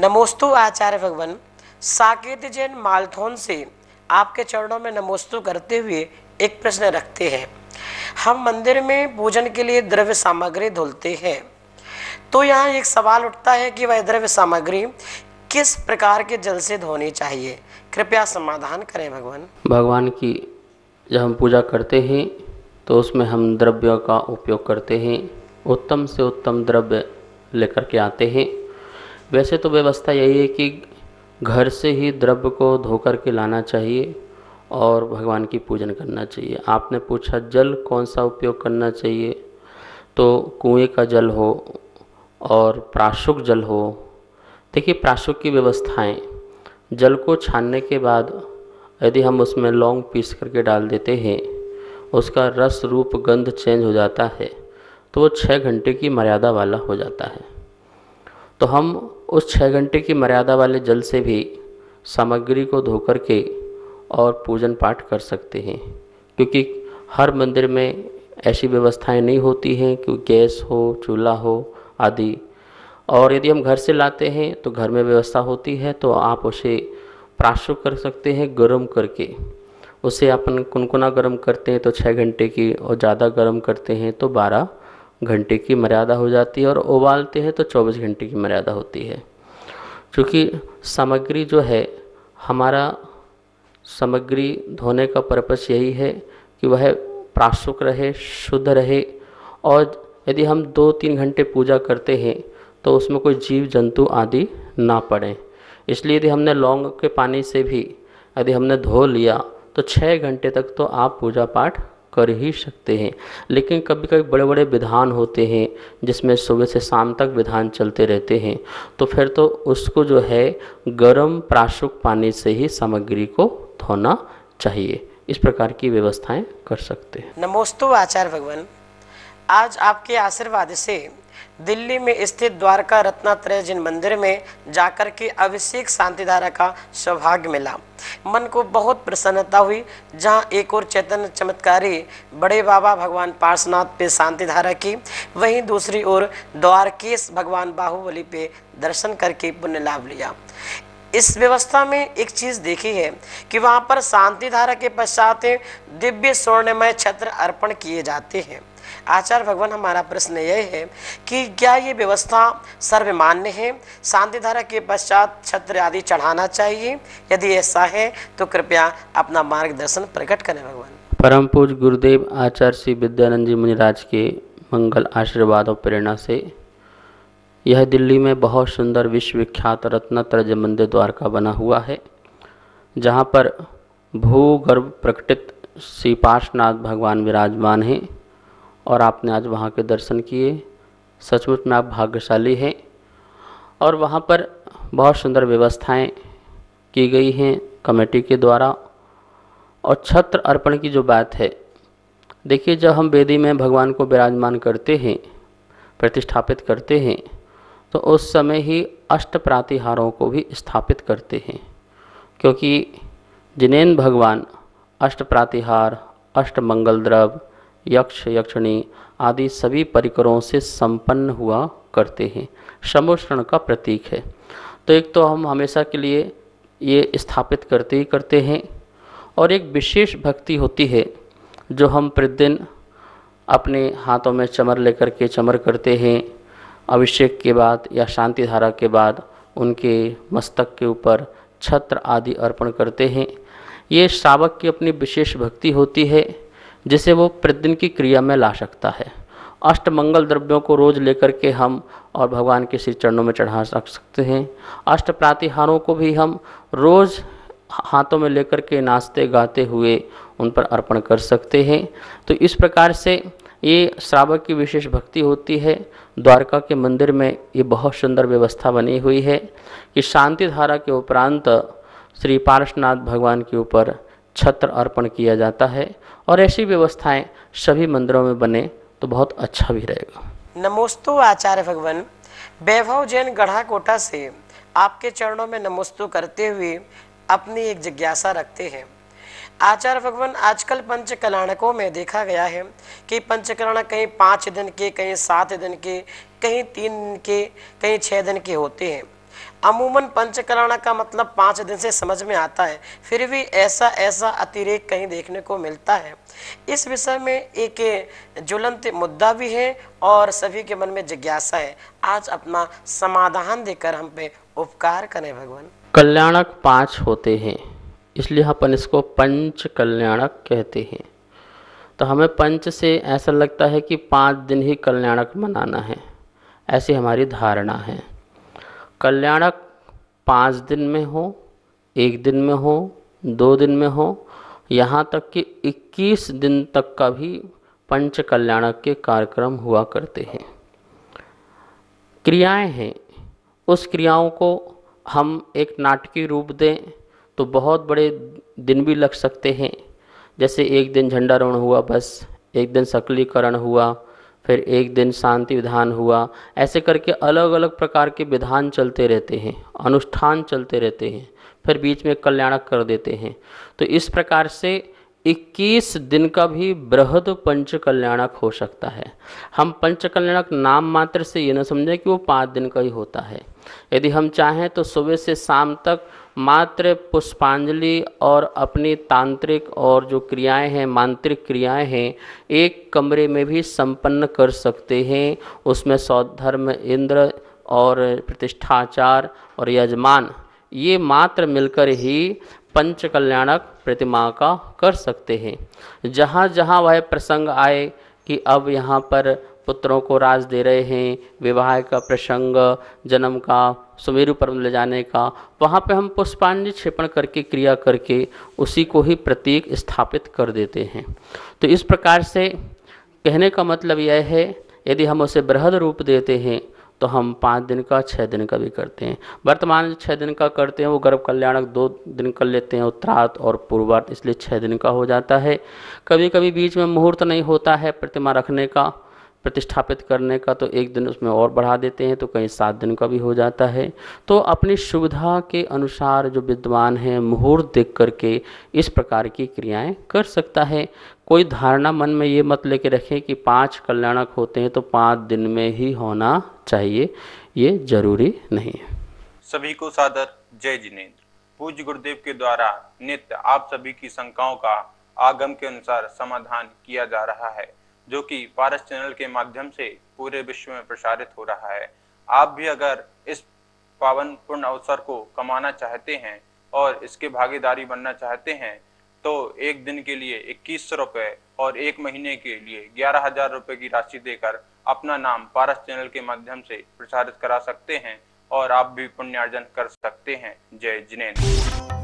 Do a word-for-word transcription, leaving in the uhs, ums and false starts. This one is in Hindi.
नमोस्तु आचार्य भगवान साकेत जैन मालथोन से आपके चरणों में नमोस्तु करते हुए एक प्रश्न रखते हैं। हम मंदिर में भोजन के लिए द्रव्य सामग्री धुलते हैं, तो यहाँ एक सवाल उठता है कि वह द्रव्य सामग्री किस प्रकार के जल से धोनी चाहिए, कृपया समाधान करें भगवान। भगवान की जब हम पूजा करते हैं तो उसमें हम द्रव्यों का उपयोग करते हैं, उत्तम से उत्तम द्रव्य लेकर के आते हैं। वैसे तो व्यवस्था यही है कि घर से ही द्रव्य को धोकर के लाना चाहिए और भगवान की पूजन करना चाहिए। आपने पूछा जल कौन सा उपयोग करना चाहिए, तो कुएँ का जल हो और प्राशुक जल हो। देखिए प्राशुक की व्यवस्थाएं, जल को छानने के बाद यदि हम उसमें लौंग पीस करके डाल देते हैं, उसका रस रूप गंध चेंज हो जाता है, तो वो छः घंटे की मर्यादा वाला हो जाता है। तो हम उस छः घंटे की मर्यादा वाले जल से भी सामग्री को धोकर के और पूजन पाठ कर सकते हैं, क्योंकि हर मंदिर में ऐसी व्यवस्थाएं नहीं होती हैं कि गैस हो, चूल्हा हो आदि। और यदि हम घर से लाते हैं तो घर में व्यवस्था होती है, तो आप उसे प्राशुक कर सकते हैं गर्म करके। उसे अपन कुनकुना गर्म करते हैं तो छः घंटे की और ज़्यादा गर्म करते हैं तो बारह घंटे की मर्यादा हो जाती है, और उबालते हैं तो चौबीस घंटे की मर्यादा होती है। चूँकि सामग्री जो है, हमारा सामग्री धोने का पर्पस यही है कि वह प्राशुक रहे, शुद्ध रहे। और यदि हम दो तीन घंटे पूजा करते हैं तो उसमें कोई जीव जंतु आदि ना पड़े, इसलिए यदि हमने लौंग के पानी से भी यदि हमने धो लिया तो छः घंटे तक तो आप पूजा पाठ कर ही सकते हैं। लेकिन कभी कभी बड़े बड़े विधान होते हैं जिसमें सुबह से शाम तक विधान चलते रहते हैं, तो फिर तो उसको जो है गर्म प्राशुक पानी से ही सामग्री को धोना चाहिए। इस प्रकार की व्यवस्थाएं कर सकते हैं। नमोस्तु आचार्य भगवान, आज आपके आशीर्वाद से दिल्ली में स्थित द्वारका रत्नात्रय जिन मंदिर में जाकर के अभिषेक शांतिधारा का सौभाग्य मिला। मन को बहुत प्रसन्नता हुई, जहां एक और चैतन्य चमत्कारी बड़े बाबा भगवान पार्श्वनाथ पे शांतिधारा की, वहीं दूसरी ओर द्वारकेश भगवान बाहुबली पे दर्शन करके पुण्य लाभ लिया। इस व्यवस्था में एक चीज़ देखी है कि वहां पर शांतिधारा के पश्चात दिव्य स्वर्णमय छत्र अर्पण किए जाते हैं। आचार्य भगवान, हमारा प्रश्न यह है कि क्या ये व्यवस्था सर्वमान्य है? शांतिधारा के पश्चात छत्र आदि चढ़ाना चाहिए? यदि ऐसा है तो कृपया अपना मार्गदर्शन प्रकट करें भगवान। परम पूज्य गुरुदेव आचार्य श्री विद्यानंद जी मुनिराज के मंगल आशीर्वाद और प्रेरणा से यह दिल्ली में बहुत सुंदर विश्वविख्यात रत्नात्रय मंदिर द्वारका बना हुआ है, जहाँ पर भूगर्भ प्रकटित श्री पार्श्वनाथ भगवान विराजमान हैं, और आपने आज वहाँ के दर्शन किए। सचमुच में आप भाग्यशाली हैं। और वहाँ पर बहुत सुंदर व्यवस्थाएं की गई हैं कमेटी के द्वारा। और छत्र अर्पण की जो बात है, देखिए जब हम वेदी में भगवान को विराजमान करते हैं, प्रतिष्ठापित करते हैं, तो उस समय ही अष्ट प्रातिहारों को भी स्थापित करते हैं, क्योंकि जिनेन भगवान अष्ट प्रातिहार, अष्ट मंगल द्रव्य, यक्ष यक्षिणी आदि सभी परिकरों से संपन्न हुआ करते हैं, समोष्ण का प्रतीक है। तो एक तो हम हमेशा के लिए ये स्थापित करते ही करते हैं, और एक विशेष भक्ति होती है जो हम प्रतिदिन अपने हाथों में चमर लेकर के चमर करते हैं। अभिषेक के बाद या शांति धारा के बाद उनके मस्तक के ऊपर छत्र आदि अर्पण करते हैं। ये श्रावक की अपनी विशेष भक्ति होती है जिसे वो प्रतिदिन की क्रिया में ला सकता है। अष्ट मंगल द्रव्यों को रोज लेकर के हम और भगवान के श्री चरणों में चढ़ा सकते हैं। अष्ट प्रातिहारों को भी हम रोज़ हाथों में लेकर के नाचते गाते हुए उन पर अर्पण कर सकते हैं। तो इस प्रकार से ये श्रावक की विशेष भक्ति होती है। द्वारका के मंदिर में ये बहुत सुंदर व्यवस्था बनी हुई है कि शांति धारा के उपरांत श्री पार्श्वनाथ भगवान के ऊपर छत्र अर्पण किया जाता है, और ऐसी व्यवस्थाएं सभी मंदिरों में बने तो बहुत अच्छा भी रहेगा। नमोस्तु आचार्य भगवान, वैभव जैन गढ़ा कोटा से आपके चरणों में नमोस्तु करते हुए अपनी एक जिज्ञासा रखते हैं। आचार्य भगवान, आजकल पंचकलाणकों में देखा गया है कि पंचकलाणक कहीं पाँच दिन के, कहीं सात दिन के, कहीं तीन दिन के, कहीं छः दिन के होते हैं। अमूमन पंचकलाणक का मतलब पाँच दिन से समझ में आता है, फिर भी ऐसा ऐसा अतिरेक कहीं देखने को मिलता है। इस विषय में एक ज्वलंत मुद्दा भी है और सभी के मन में जिज्ञासा है। आज अपना समाधान देकर हम पे उपकार करें भगवान। कल्याणक पाँच होते हैं इसलिए अपन इसको पंच कल्याणक कहते हैं। तो हमें पंच से ऐसा लगता है कि पाँच दिन ही कल्याणक मनाना है, ऐसी हमारी धारणा है। कल्याणक पाँच दिन में हो, एक दिन में हो, दो दिन में हो, यहाँ तक कि इक्कीस दिन तक का भी पंच कल्याणक के कार्यक्रम हुआ करते हैं। क्रियाएं हैं, उस क्रियाओं को हम एक नाटकीय रूप दें तो बहुत बड़े दिन भी लग सकते हैं। जैसे एक दिन झंडारोहण हुआ बस, एक दिन सकलीकरण हुआ, फिर एक दिन शांति विधान हुआ, ऐसे करके अलग अलग प्रकार के विधान चलते रहते हैं, अनुष्ठान चलते रहते हैं, फिर बीच में कल्याणक कर देते हैं। तो इस प्रकार से इक्कीस दिन का भी बृहद पंच कल्याणक हो सकता है। हम पंच कल्याणक नाम मात्र से ये न समझें कि वो पाँच दिन का ही होता है। यदि हम चाहें तो सुबह से शाम तक मात्र पुष्पांजलि और अपनी तांत्रिक और जो क्रियाएं हैं, मांत्रिक क्रियाएं हैं, एक कमरे में भी संपन्न कर सकते हैं। उसमें सौधर्म इंद्र और प्रतिष्ठाचार और यजमान ये मात्र मिलकर ही पंच कल्याणक प्रतिमा का कर सकते हैं। जहाँ जहाँ वह प्रसंग आए कि अब यहाँ पर पुत्रों को राज दे रहे हैं, विवाह का प्रसंग, जन्म का, सुमेरु पर्व ले जाने का, वहाँ पे हम पुष्पांजलि क्षेपण करके क्रिया करके उसी को ही प्रतीक स्थापित कर देते हैं। तो इस प्रकार से कहने का मतलब यह है यदि हम उसे बृहद रूप देते हैं तो हम पाँच दिन का, छः दिन का भी करते हैं। वर्तमान छः दिन का करते हैं, वो गर्भ कल्याणक दो दिन कर लेते हैं, उत्तरार्ध और पूर्वार्ध, इसलिए छः दिन का हो जाता है। कभी कभी बीच में मुहूर्त नहीं होता है प्रतिमा रखने का, प्रतिष्ठापित करने का, तो एक दिन उसमें और बढ़ा देते हैं, तो कहीं सात दिन का भी हो जाता है। तो अपनी सुविधा के अनुसार जो विद्वान हैं मुहूर्त देख करके इस प्रकार की क्रियाएं कर सकता है। कोई धारणा मन में ये मत लेके रखें कि पांच कल्याणक होते हैं तो पांच दिन में ही होना चाहिए, ये जरूरी नहीं है। सभी को सादर जय जिनेन्द्र। पूज्य गुरुदेव के द्वारा नित्य आप सभी की शंकाओं का आगम के अनुसार समाधान किया जा रहा है, जो कि पारस चैनल के माध्यम से पूरे विश्व में प्रसारित हो रहा है। आप भी अगर इस पावन पूर्ण अवसर को कमाना चाहते हैं और इसके भागीदारी बनना चाहते हैं तो एक दिन के लिए इक्कीस सौ रुपये और एक महीने के लिए ग्यारह हजार रुपये की राशि देकर अपना नाम पारस चैनल के माध्यम से प्रसारित करा सकते हैं और आप भी पुण्यार्जन कर सकते हैं। जय जिनेन्द्र।